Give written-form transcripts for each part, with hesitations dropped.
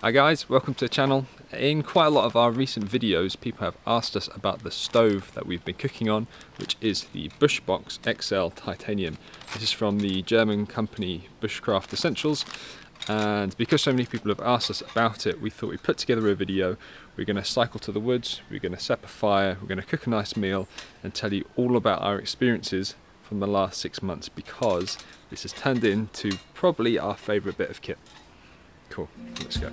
Hi guys, welcome to the channel. In quite a lot of our recent videos, people have asked us about the stove that we've been cooking on, which is the Bushbox XL Titanium. This is from the German company Bushcraft Essentials, and because so many people have asked us about it, we thought we'd put together a video. We're going to cycle to the woods, we're going to set a fire, we're going to cook a nice meal and tell you all about our experiences from the last 6 months, because this has turned into probably our favourite bit of kit. Cool, let's go.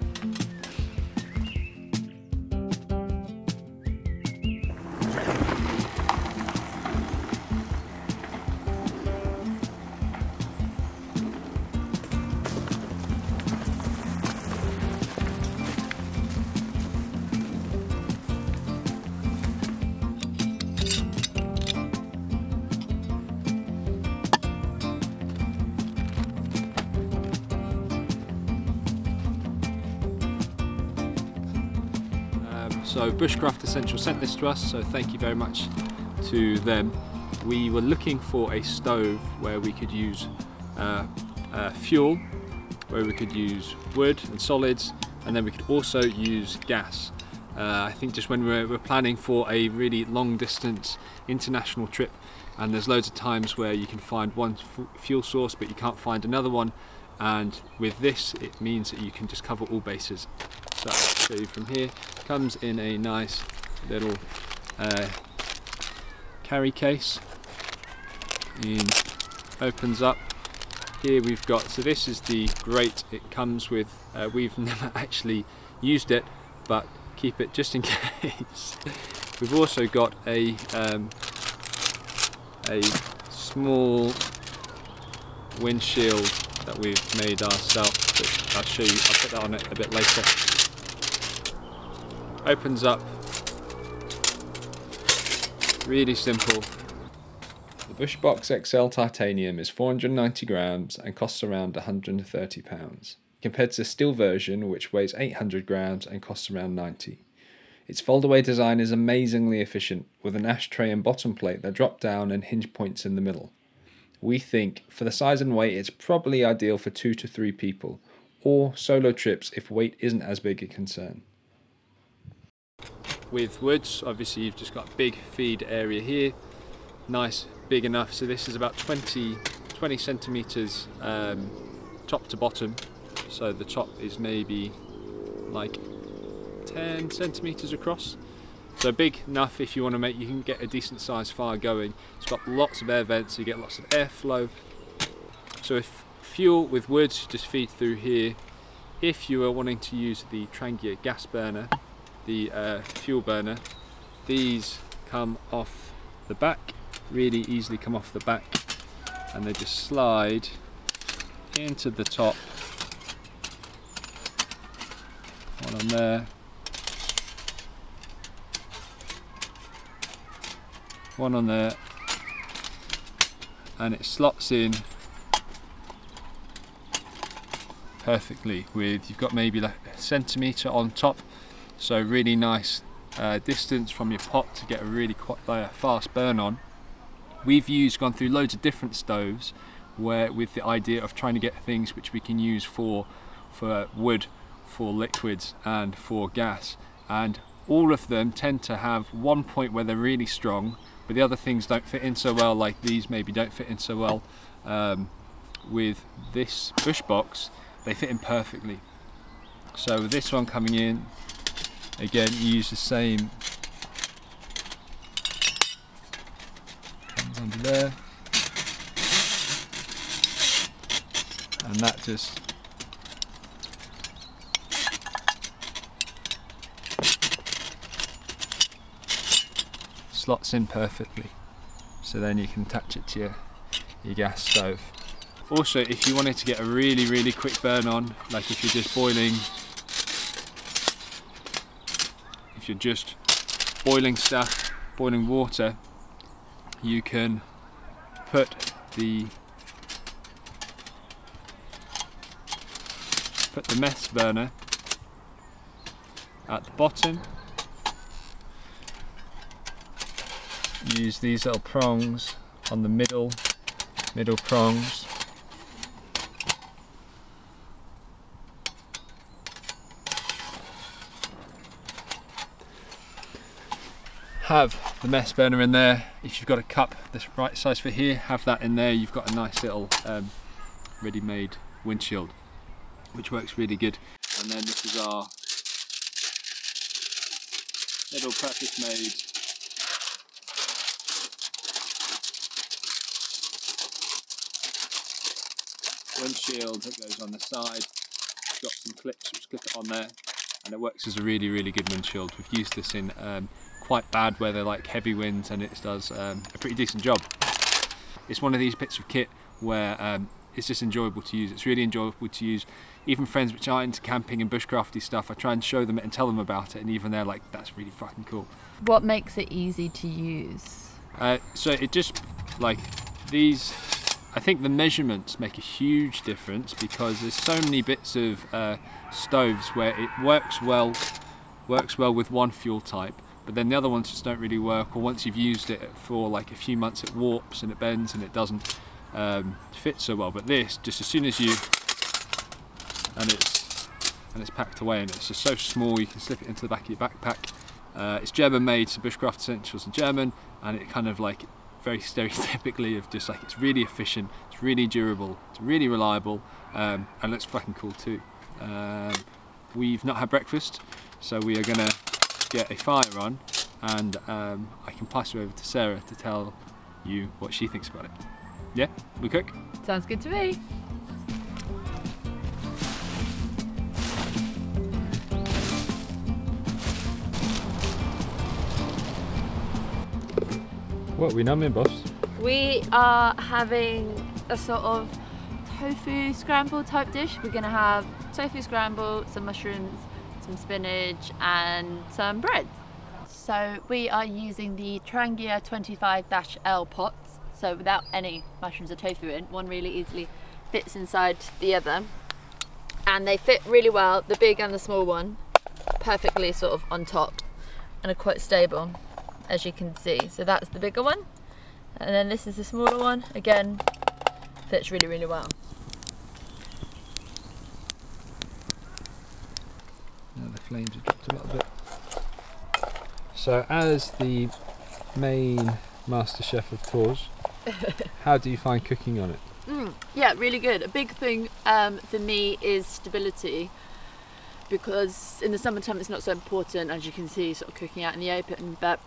So Bushcraft Essentials sent this to us, so thank you very much to them. We were looking for a stove where we could use fuel, where we could use wood and solids, and then we could also use gas. I think just when we're planning for a really long distance international trip, and there's loads of times where you can find one fuel source but you can't find another one, and with this it means that you can just cover all bases. So I'll show you from here. Comes in a nice little carry case and opens up. Here we've got, so this is the grate it comes with. We've never actually used it, but keep it just in case. We've also got a small windshield that we've made ourselves, but I'll show you, I'll put that on it a bit later. Opens up, really simple. The Bushbox XL Titanium is 490 grams and costs around £130, compared to the steel version which weighs 800 grams and costs around 90. Its fold-away design is amazingly efficient, with an ashtray and bottom plate that drop down and hinge points in the middle. We think, for the size and weight, it's probably ideal for 2 to 3 people, or solo trips if weight isn't as big a concern. With woods, obviously you've just got a big feed area here, nice big enough. So this is about 20 centimeters top to bottom, so the top is maybe like 10 centimeters across, so big enough if you want to make, you can get a decent sized fire going. It's got lots of air vents, so you get lots of airflow. So if fuel with woods, just feed through here. If you are wanting to use the Trangia gas burner, the fuel burner, these come off the back, really easily come off the back, and they just slide into the top. One on there, one on there, and it slots in perfectly. With, you've got maybe like a centimetre on top, so really nice distance from your pot to get a really fast burn on. We've gone through loads of different stoves where, with the idea of trying to get things which we can use for wood, for liquids and for gas, and all of them tend to have one point where they're really strong, but the other things don't fit in so well, like these maybe don't fit in so well. With this Bushbox, they fit in perfectly. So with this one coming in, again, you use the same, comes under there, and that just slots in perfectly. So then you can attach it to your gas stove. Also, if you wanted to get a really quick burn on, like if you're just boiling, stuff, boiling water, you can put the mess burner at the bottom, use these little prongs on the middle prongs, have the mess burner in there. If you've got a cup that's right size for here, have that in there. You've got a nice little ready-made windshield, which works really good. And then this is our little practice-made windshield that goes on the side. It's got some clips which clip it on there, and it works as a really, really good windshield. We've used this in quite bad weather, like heavy winds, and it does a pretty decent job. It's one of these bits of kit where it's just enjoyable to use. It's really enjoyable to use. Even friends which aren't into camping and bushcrafty stuff, I try and show them it and tell them about it, and even they're like, that's really fucking cool. What makes it easy to use? So it just, like, these, I think the measurements make a huge difference, because there's so many bits of stoves where it works well with one fuel type, but then the other ones just don't really work, or once you've used it for like a few months it warps and it bends and it doesn't fit so well. But this, just as soon as you, and it's packed away, and it's just so small you can slip it into the back of your backpack. It's German made, so Bushcraft Essentials in German, and it kind of like very stereotypically of just like, it's really efficient, it's really durable, it's really reliable, and looks fucking cool too. We've not had breakfast, so we are gonna get a fire on, and I can pass you over to Sarah to tell you what she thinks about it. Yeah, we cook? Sounds good to me. What are we numbing, boss? We are having a sort of tofu scramble type dish. We're gonna have tofu scramble, some mushrooms, some spinach, and some bread. So we are using the Trangia 25-L pots. So without any mushrooms or tofu in, one really easily fits inside the other. And they fit really well, the big and the small one, perfectly sort of on top, and are quite stable, as you can see. So that's the bigger one, and then this is the smaller one, again fits really, really well. Now the flames have dropped a little bit. So as the main master chef of Tours, how do you find cooking on it? Yeah, really good. A big thing for me is stability, because in the summertime it's not so important, as you can see, sort of cooking out in the open, but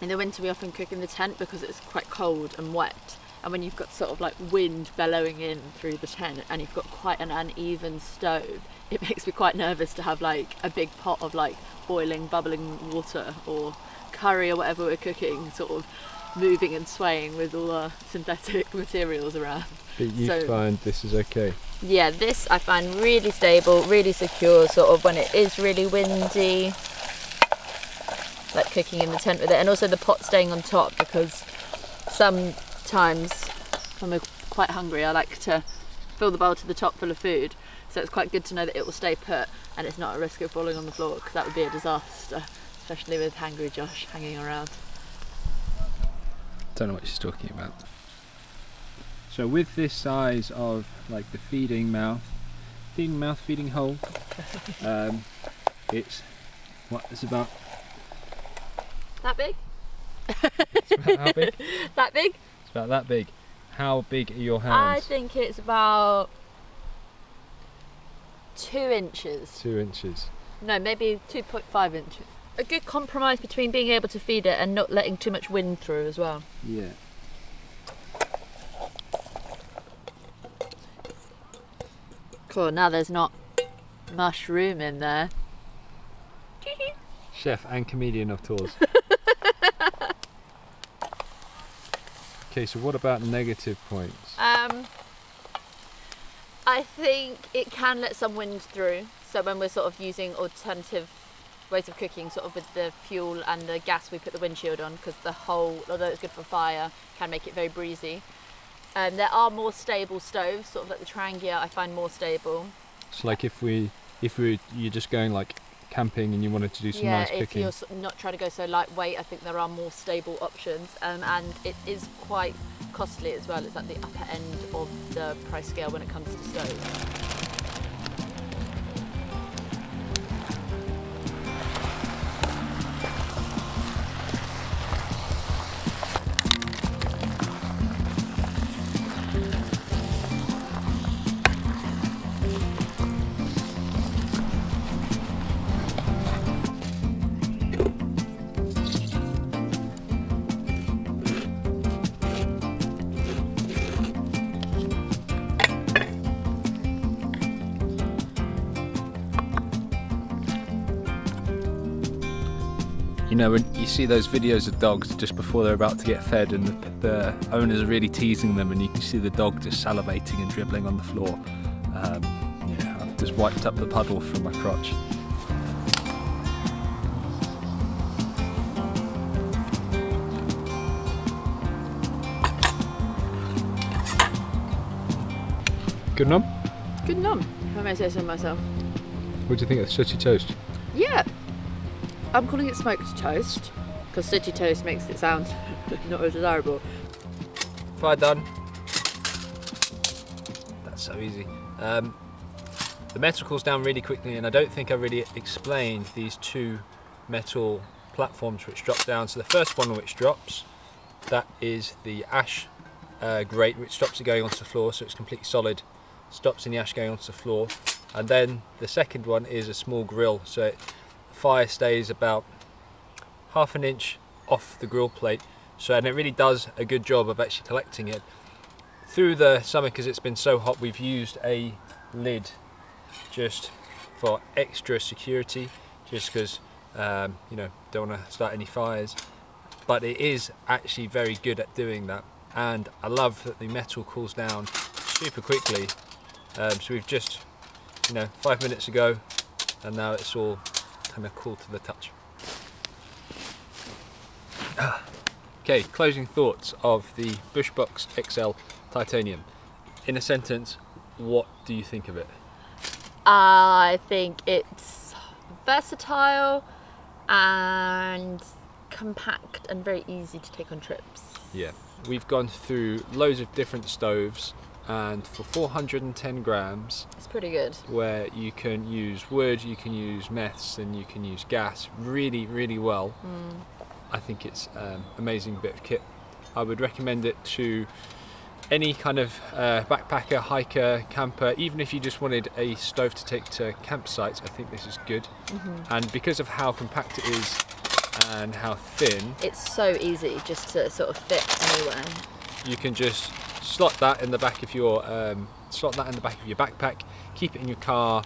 in the winter we often cook in the tent because it's quite cold and wet, and when you've got sort of like wind bellowing in through the tent and you've got quite an uneven stove, it makes me quite nervous to have like a big pot of like boiling, bubbling water or curry or whatever we're cooking sort of moving and swaying with all our synthetic materials around. But you find this is okay? Yeah, this I find really stable, really secure, sort of when it is really windy, like cooking in the tent with it, and also the pot staying on top, because sometimes when I'm quite hungry I like to fill the bowl to the top full of food, so it's quite good to know that it will stay put and it's not a risk of falling on the floor, because that would be a disaster, especially with Hangry Josh hanging around. Don't know what she's talking about. So with this size of like the feeding hole, it's about that big? It's about how big? That big? It's about that big. How big are your hands? I think it's about 2 inches. 2 inches. No, maybe 2.5 inches. A good compromise between being able to feed it and not letting too much wind through as well. Yeah. Cool, now there's not mushroom in there. Chef and comedian of Tours. Okay, so what about negative points? I think it can let some wind through, so when we're sort of using alternative ways of cooking, sort of with the fuel and the gas, we put the windshield on, because the whole, although it's good for fire, can make it very breezy. There are more stable stoves, sort of like the Trangia I find more stable. So like if you're just going like camping and you wanted to do some nice cooking. Yeah, if you're not trying to go so lightweight, I think there are more stable options, and it is quite costly as well. It's at the upper end of the price scale when it comes to stoves. You know, when you see those videos of dogs just before they're about to get fed and the owners are really teasing them, and you can see the dog just salivating and dribbling on the floor. Yeah, I've just wiped up the puddle from my crotch. Good nom? Good nom, if I may say so myself. What do you think of sooty toast? Yeah, I'm calling it smoked toast because sooty toast makes it sound not as desirable. Fire done. That's so easy. The metal cools down really quickly, and I don't think I really explained these two metal platforms which drop down. So the first one which drops, that is the ash grate, which stops it going onto the floor, so it's completely solid. Stops in the ash going onto the floor. And then the second one is a small grill, so the fire stays about half an inch off the grill plate. So, and it really does a good job of actually collecting it. Through the summer, because it's been so hot, we've used a lid just for extra security, just because you know, don't want to start any fires. But it is actually very good at doing that, and I love that the metal cools down super quickly. So we've just, you know, 5 minutes ago, and now it's all kind of cool to the touch. Okay, closing thoughts of the Bushbox XL Titanium. In a sentence, what do you think of it? I think it's versatile and compact and very easy to take on trips. Yeah, we've gone through loads of different stoves, and for 410 grams it's pretty good, where you can use wood, you can use meths, and you can use gas really well. I think it's an amazing bit of kit. I would recommend it to any kind of backpacker, hiker, camper. Even if you just wanted a stove to take to campsites, I think this is good. And because of how compact it is and how thin, it's so easy just to sort of fit anywhere. You can just slot that in the back of your backpack, keep it in your car,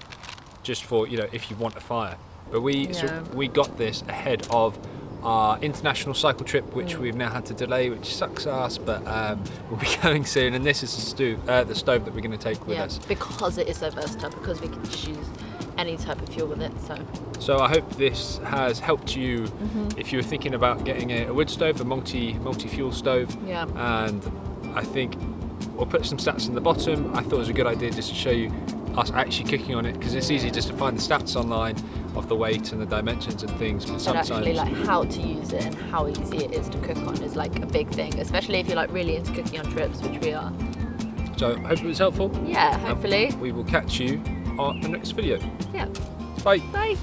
just for, you know, if you want a fire. But we, yeah, so we got this ahead of our international cycle trip, which we've now had to delay, which sucks ass, but we'll be going soon. And this is the stove that we're going to take with us, because it is so versatile, because we can just use any type of fuel with it. So I hope this has helped you if you're thinking about getting a wood stove, a multi-fuel stove. Yeah. And I think we'll put some stats in the bottom. I thought it was a good idea just to show you us actually cooking on it, because it's easy just to find the stats online of the weight and the dimensions and things, but sometimes actually, like, how to use it and how easy it is to cook on is like a big thing, especially if you're like really into cooking on trips, which we are. So I hope it was helpful. Yeah, hopefully. We will catch you on the next video. Yeah. Bye. Bye.